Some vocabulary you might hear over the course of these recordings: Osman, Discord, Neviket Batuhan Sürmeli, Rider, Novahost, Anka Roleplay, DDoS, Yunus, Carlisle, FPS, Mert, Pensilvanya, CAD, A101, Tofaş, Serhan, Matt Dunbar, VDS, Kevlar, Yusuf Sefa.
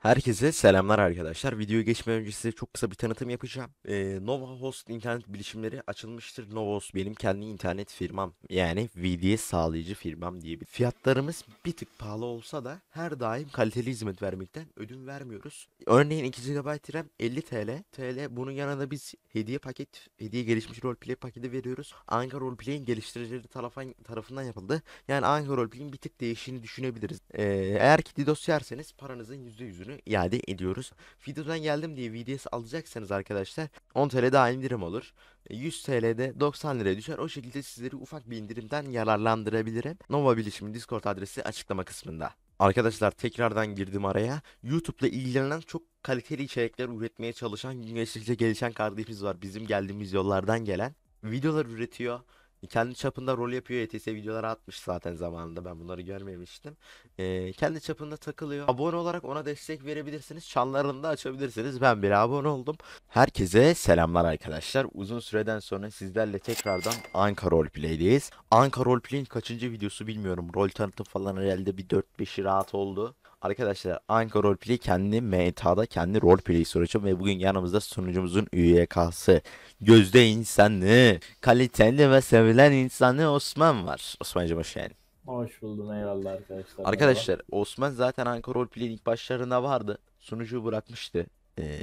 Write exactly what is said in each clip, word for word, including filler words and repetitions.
Herkese selamlar arkadaşlar. Videoya geçmeden önce size çok kısa bir tanıtım yapacağım. Ee, Novahost internet bilişimleri açılmıştır. Novahost benim kendi internet firmam. Yani V D S sağlayıcı firmam diye bir. Fiyatlarımız bir tık pahalı olsa da her daim kaliteli hizmet vermekten ödün vermiyoruz. Örneğin iki gigabayt RAM elli TL. TL bunun yanında biz hediye paket, hediye gelişmiş roleplay paketi veriyoruz. Anka Roleplay'in geliştiricileri tarafından, tarafından yapıldı. Yani Anka Roleplay'in bir tık değişini düşünebiliriz. Ee, eğer ki DDoS yerseniz paranızın yüzde yüzünü iade ediyoruz. Videodan geldim diye V D S alacaksanız arkadaşlar on TL daha indirim olur. yüz TL'de doksan liraya düşer. O şekilde sizleri ufak bir indirimden yararlandırabilirim. Nova Bilişim Discord adresi açıklama kısmında. Arkadaşlar tekrardan girdim araya. YouTube'la ilgilenen çok kaliteli içerikler üretmeye çalışan, gün geçtikçe gelişen kardeşimiz var. Bizim geldiğimiz yollardan gelen. Videolar üretiyor. Kendi çapında rol yapıyor. E T S videoları atmış zaten zamanında. Ben bunları görmemiştim. Ee, kendi çapında takılıyor. Abone olarak ona destek verebilirsiniz. Çanlarını da açabilirsiniz. Ben bir abone oldum. Herkese selamlar arkadaşlar. Uzun süreden sonra sizlerle tekrardan Anka Roleplay'deyiz. Anka Roleplay'in kaçıncı videosu bilmiyorum. Rol tanıtım falan herhalde bir dört beşi rahat oldu. Arkadaşlar Anka Roleplay kendi M T A'da kendi roleplay sunucu ve bugün yanımızda sunucumuzun ÜYK'sı, gözde insanı, kaliteli ve sevilen insanı Osman var. Osman'cım hoş geldin. Hoş buldum, eyvallah arkadaşlar. Arkadaşlar eyvallah. Osman zaten Anka Roleplay'in ilk başlarında vardı. Sunucuyu bırakmıştı. Ee,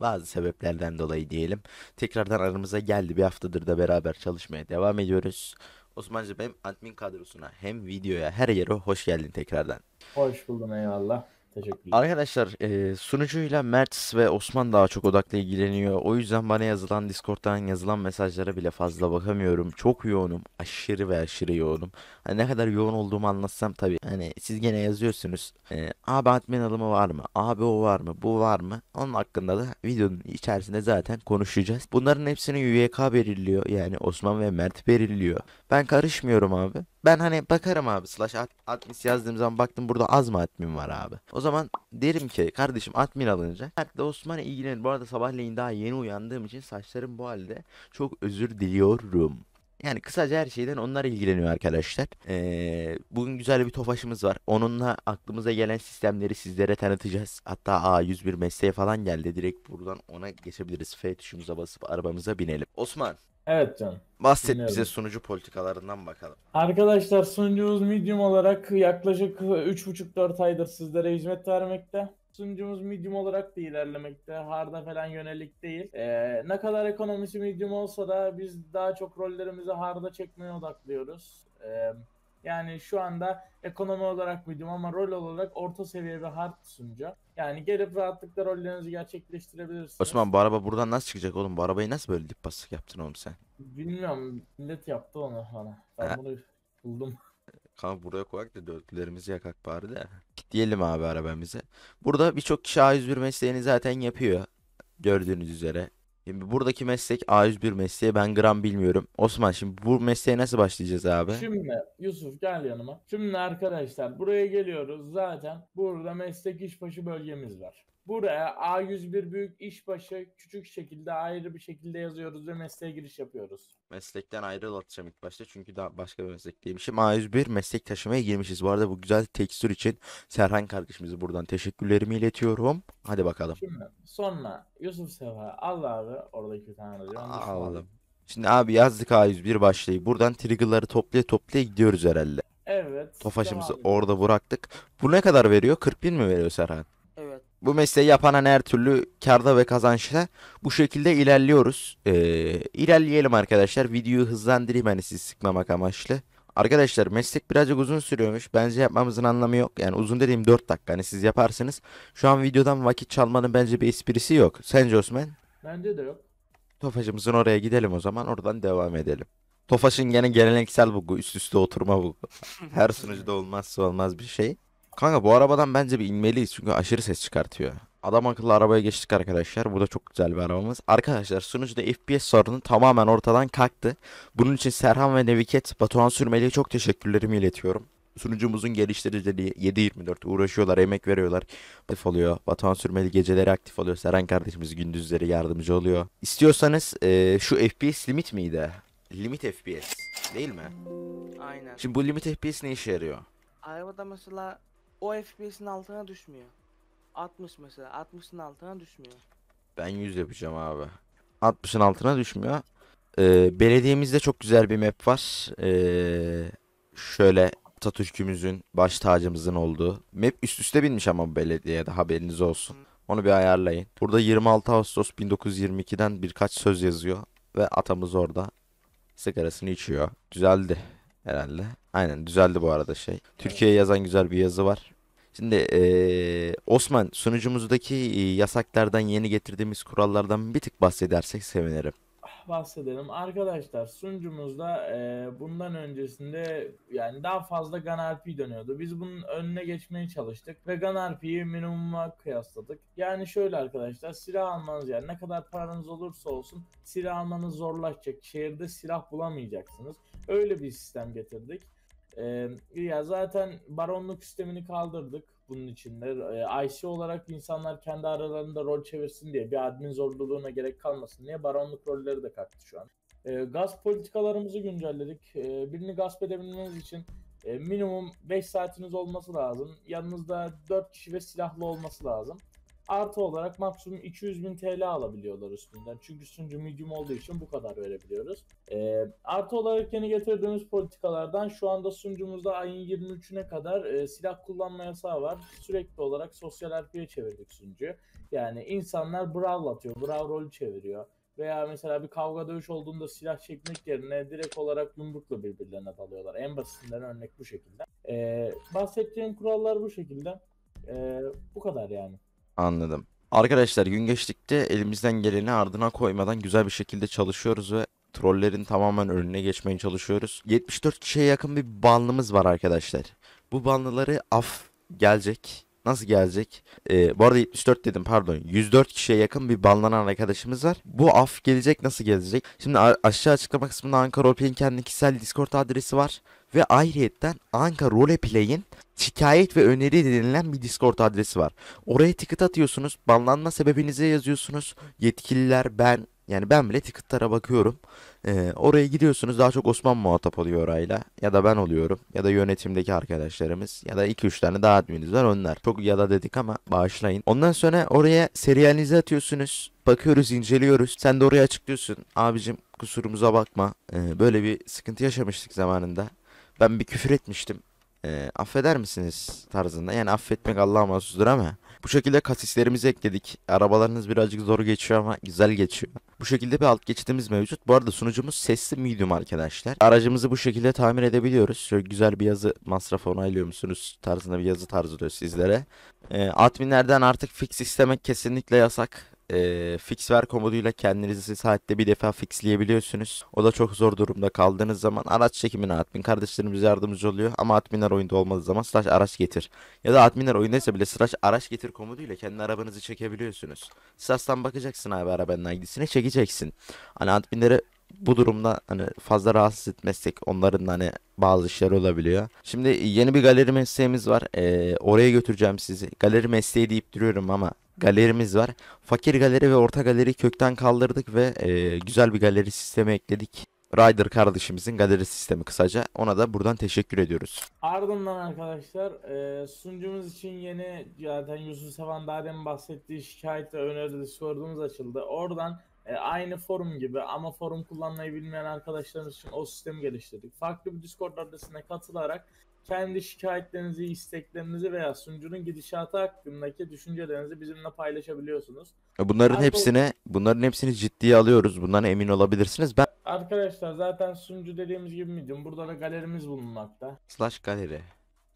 bazı sebeplerden dolayı diyelim. Tekrardan aramıza geldi. Bir haftadır da beraber çalışmaya devam ediyoruz. Osman'cım hem admin kadrosuna hem videoya her yere hoş geldin tekrardan. Hoş buldum, eyvallah. Teşekkürler. Arkadaşlar e, sunucuyla Mert ve Osman daha çok odaklı ilgileniyor. O yüzden bana yazılan Discord'dan yazılan mesajlara bile fazla bakamıyorum. Çok yoğunum. Aşırı ve aşırı yoğunum. Hani ne kadar yoğun olduğumu anlatsam tabii. Hani siz gene yazıyorsunuz. E, abi admin alımı var mı? Abi o var mı? Bu var mı? Onun hakkında da videonun içerisinde zaten konuşacağız. Bunların hepsini Y K belirliyor. Yani Osman ve Mert belirliyor. Ben karışmıyorum abi. Ben hani bakarım abi, slash admin yazdığım zaman baktım burada az mı admin var abi. O zaman derim ki kardeşim admin alınacak. Mert de Osman'a ilgilenir. Bu arada sabahleyin daha yeni uyandığım için saçlarım bu halde, çok özür diliyorum. Yani kısaca her şeyden onlar ilgileniyor arkadaşlar. Ee, bugün güzel bir Tofaş'ımız var. Onunla aklımıza gelen sistemleri sizlere tanıtacağız. Hatta A yüz bir mesleğe falan geldi. Direkt buradan ona geçebiliriz. F tuşumuza basıp arabamıza binelim. Osman. Evet canım. Bahset Bilmiyorum. bize sunucu politikalarından bakalım. Arkadaşlar sunucumuz medium olarak yaklaşık üç buçuk dört aydır sizlere hizmet vermekte. Sunucumuz medium olarak da ilerlemekte. Harda falan yönelik değil. Ee, ne kadar ekonomisi medium olsa da biz daha çok rollerimizi harda çekmeye odaklıyoruz. Ee, yani şu anda ekonomi olarak medium ama rol olarak orta seviye bir hard sunucu. Yani gelip rahatlıkla rollerinizi gerçekleştirebilirsiniz. Osman bu araba buradan nasıl çıkacak oğlum? Bu arabayı nasıl böyle dip basık yaptın oğlum sen? Bilmiyorum. Millet yaptı onu bana. Ben ha. bunu buldum. Kanka buraya koyak da dörtlülerimizi yakak bari de. Diyelim abi arabamızı. Burada birçok kişi A yüz bir mesleğini zaten yapıyor. Gördüğünüz üzere. Şimdi buradaki meslek A yüz bir mesleği, ben gram bilmiyorum. Osman şimdi bu mesleğe nasıl başlayacağız abi? Şimdi Yusuf gel yanıma. Şimdi arkadaşlar buraya geliyoruz zaten. Burada meslek işbaşı bölgemiz var. Buraya A yüz bir büyük işbaşı küçük şekilde ayrı bir şekilde yazıyoruz ve mesleğe giriş yapıyoruz. Meslekten ayrılatacağım ilk başta çünkü daha başka bir meslekteymişim. A yüz bir meslek taşımaya girmişiz. Bu arada bu güzel tekstür için Serhan kardeşimize buradan teşekkürlerimi iletiyorum. Hadi bakalım. Şimdi sonra Yusuf Sefa al abi oradaki tane diyor. Alalım. Şimdi abi yazdık A yüz bir başlayı. Buradan trigger'ları toplaya toplaya gidiyoruz herhalde. Evet. Tofaşımızı orada bıraktık. Bu ne kadar veriyor? kırk bin mi veriyor Serhan? Bu mesleği yapan her türlü karda ve kazançta bu şekilde ilerliyoruz. Ee, ilerleyelim arkadaşlar. Videoyu hızlandırayım hani sizi sıkmamak amaçlı. Arkadaşlar meslek birazcık uzun sürüyormuş. Bence yapmamızın anlamı yok. Yani uzun dediğim dört dakika. Hani siz yaparsınız. Şu an videodan vakit çalmanın bence bir esprisi yok. Sence Osman? Bence de yok. Tofaş'ımızın oraya gidelim o zaman. Oradan devam edelim. Tofaş'ın gene geleneksel bu üst üste oturma bu. Her sunucuda olmazsa olmaz bir şey. Kanka bu arabadan bence bir inmeliyiz çünkü aşırı ses çıkartıyor. Adam akıllı arabaya geçtik arkadaşlar. Bu da çok güzel bir arabamız. Arkadaşlar sunucuda F P S sorunu tamamen ortadan kalktı. Bunun için Serhan ve Neviket Batuhan Sürmeli'ye çok teşekkürlerimi iletiyorum. Sunucumuzun geliştiricileri yedi yirmi dört uğraşıyorlar, emek veriyorlar. Aktif oluyor. Batuhan Sürmeli geceleri aktif oluyor. Serhan kardeşimiz gündüzleri yardımcı oluyor. İstiyorsanız ee, şu F P S limit miydi? Limit F P S değil mi? Aynen. Şimdi bu limit F P S ne işe yarıyor? Arabada mesela o F P S'in altına düşmüyor. altmış mesela. altmışın altına düşmüyor. Ben yüz yapacağım abi. altmışın altına düşmüyor. Ee, belediyemizde çok güzel bir map var. Ee, şöyle tatürkümüzün, baş tacımızın olduğu. Map üst üste binmiş ama bu belediyede, haberiniz olsun. Onu bir ayarlayın. Burada yirmi altı Ağustos bin dokuz yüz yirmi iki'den birkaç söz yazıyor. Ve atamız orada sigarasını içiyor. Düzeldi herhalde. Aynen düzeldi bu arada şey. Türkiye'ye yazan güzel bir yazı var. Şimdi ee, Osman, sunucumuzdaki yasaklardan, yeni getirdiğimiz kurallardan bir tık bahsedersek sevinirim. Bahsedelim. Arkadaşlar sunucumuzda e, bundan öncesinde yani daha fazla Gun R P dönüyordu. Biz bunun önüne geçmeye çalıştık ve Gun R P'yi minimuma kıyasladık. Yani şöyle arkadaşlar, silah almanız, yani ne kadar paranız olursa olsun silah almanız zorlaşacak. Şehirde silah bulamayacaksınız. Öyle bir sistem getirdik. E, ya zaten baronluk sistemini kaldırdık bunun içinde. E, I C olarak insanlar kendi aralarında rol çevirsin diye, bir admin zorluluğuna gerek kalmasın diye baronluk rolleri de kalktı şu an. E, gasp politikalarımızı güncelledik. E, birini gasp edebilmeniz için e, minimum beş saatiniz olması lazım. Yanınızda dört kişi ve silahlı olması lazım. Artı olarak maksimum iki yüz bin T L alabiliyorlar üstünden. Çünkü sunucu medium olduğu için bu kadar verebiliyoruz. E, artı olarak yeni getirdiğimiz politikalardan şu anda sunucumuzda ayın yirmi üçüne kadar e, silah kullanma yasağı var. Sürekli olarak sosyal R P'ye çevirdik sunucuyu. Yani insanlar brawl atıyor, brawl rolü çeviriyor. Veya mesela bir kavga dövüş olduğunda silah çekmek yerine direkt olarak yumrukla birbirlerine dalıyorlar. En basitinden örnek bu şekilde. E, bahsettiğim kurallar bu şekilde. E, bu kadar yani. Anladım. Arkadaşlar gün geçtikçe elimizden geleni ardına koymadan güzel bir şekilde çalışıyoruz ve trollerin tamamen önüne geçmeye çalışıyoruz. yetmiş dört kişiye yakın bir banlımız var arkadaşlar. Bu banlıları af gelecek. Nasıl gelecek? Ee, bu arada yetmiş dört dedim, pardon. yüz dört kişiye yakın bir banlanan arkadaşımız var. Bu af gelecek, nasıl gelecek? Şimdi aşağı açıklama kısmında Anka Roleplay'in kendi kişisel Discord adresi var. Ve ayrıyetten Anka Roleplay'in şikayet ve öneri denilen bir Discord adresi var. Oraya ticket atıyorsunuz. Banlanma sebebinizi yazıyorsunuz. Yetkililer, ben, yani ben bile ticketlara bakıyorum. Ee, oraya gidiyorsunuz. Daha çok Osman muhatap oluyor orayla. Ya da ben oluyorum. Ya da yönetimdeki arkadaşlarımız. Ya da iki üç tane daha adminimiz var. Onlar. Çok ya da dedik ama bağışlayın. Ondan sonra oraya seriyelinizi atıyorsunuz. Bakıyoruz, inceliyoruz. Sen de oraya açıklıyorsun. Abicim kusurumuza bakma. Ee, böyle bir sıkıntı yaşamıştık zamanında. Ben bir küfür etmiştim. E, affeder misiniz tarzında. Yani affetmek Allah'a mahsustur ama bu şekilde kasislerimizi ekledik. Arabalarınız birazcık zor geçiyor ama güzel geçiyor. Bu şekilde bir alt geçitimiz mevcut. Bu arada sunucumuz sesli medium arkadaşlar. Aracımızı bu şekilde tamir edebiliyoruz. Şöyle güzel bir yazı, masrafı onaylıyor musunuz tarzında bir yazı tarzılıyor sizlere. E, adminlerden artık fix istemek kesinlikle yasak. E, fix ver komoduyla kendinizi saatte bir defa fixleyebiliyorsunuz. O da çok zor durumda kaldığınız zaman araç çekimine admin kardeşlerimiz yardımcı oluyor. Ama adminler oyunda olmadığı zaman slash araç getir, ya da adminler oyundaysa bile slash araç getir komoduyla kendi arabanızı çekebiliyorsunuz. Slas'tan bakacaksın abi arabanın hangisine, çekeceksin. Hani adminlere bu durumda hani fazla rahatsız etmezsek onların hani bazı işler olabiliyor. Şimdi yeni bir galeri mesleğimiz var. E, oraya götüreceğim sizi. Galeri mesleği deyip duruyorum ama galerimiz var. Fakir galeri ve orta galeri kökten kaldırdık ve e, güzel bir galeri sistemi ekledik. Rider kardeşimizin galeri sistemi kısaca. Ona da buradan teşekkür ediyoruz. Ardından arkadaşlar e, sunucumuz için yeni, zaten Yusuf Sefa'nın daha demin bahsettiği şikayet ve öneri Discord'umuz açıldı. Oradan e, aynı forum gibi ama forum kullanmayı bilmeyen arkadaşlarımız için o sistemi geliştirdik. Farklı bir Discord adresine katılarak kendi şikayetlerinizi, isteklerinizi veya sunucunun gidişatı hakkındaki düşüncelerinizi bizimle paylaşabiliyorsunuz. Bunların hepsini, bunların hepsini ciddiye alıyoruz. Bundan emin olabilirsiniz. Ben arkadaşlar zaten sunucu dediğimiz gibi miydim? Burada da galerimiz bulunmakta. Slash galeri.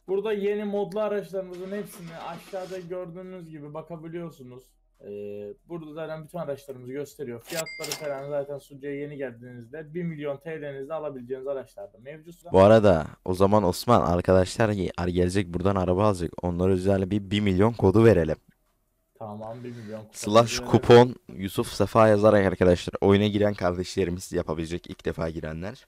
Burada yeni modlu araçlarımızın hepsini aşağıda gördüğünüz gibi bakabiliyorsunuz. Ee, burada zaten bütün araçlarımızı gösteriyor. Fiyatları falan zaten sunucuya yeni geldiğinizde bir milyon T L'nizde alabileceğiniz araçlarda mevcut. Bu arada o zaman Osman, arkadaşlar gelecek buradan araba alacak. Onlara özel bir bir milyon kodu verelim. Tamam, bir milyon. Slash kupon Yusuf Sefa yazarak arkadaşlar oyuna giren kardeşlerimiz yapabilecek, ilk defa girenler.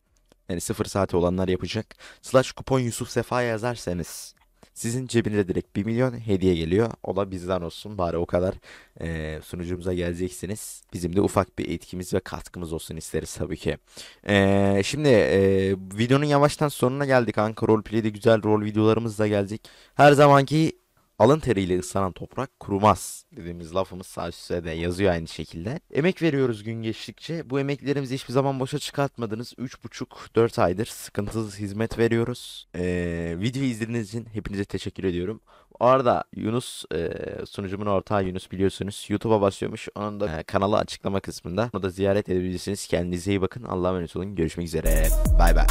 Yani sıfır saati olanlar yapacak. Slash kupon Yusuf Sefa yazarsanız sizin cebinize direkt bir milyon hediye geliyor. O da bizden olsun. Bari o kadar e, sunucumuza geleceksiniz. Bizim de ufak bir etkimiz ve katkımız olsun isteriz tabii ki. E, şimdi e, videonun yavaştan sonuna geldik. Anka Roleplay'de güzel rol videolarımız da gelecek. Her zamanki Alın teriyle ıslanan toprak kurumaz dediğimiz lafımız sağ üstte de yazıyor aynı şekilde. Emek veriyoruz gün geçtikçe. Bu emeklerimizi hiçbir zaman boşa çıkartmadınız. üç buçuk dört aydır sıkıntısız hizmet veriyoruz. Ee, video izlediğiniz için hepinize teşekkür ediyorum. O arada Yunus, e, sunucumun ortağı Yunus biliyorsunuz. YouTube'a basıyormuş. Onun da e, kanalı açıklama kısmında. Onu da ziyaret edebilirsiniz. Kendinize iyi bakın. Allah'a emanet olun. Görüşmek üzere. Bay bay.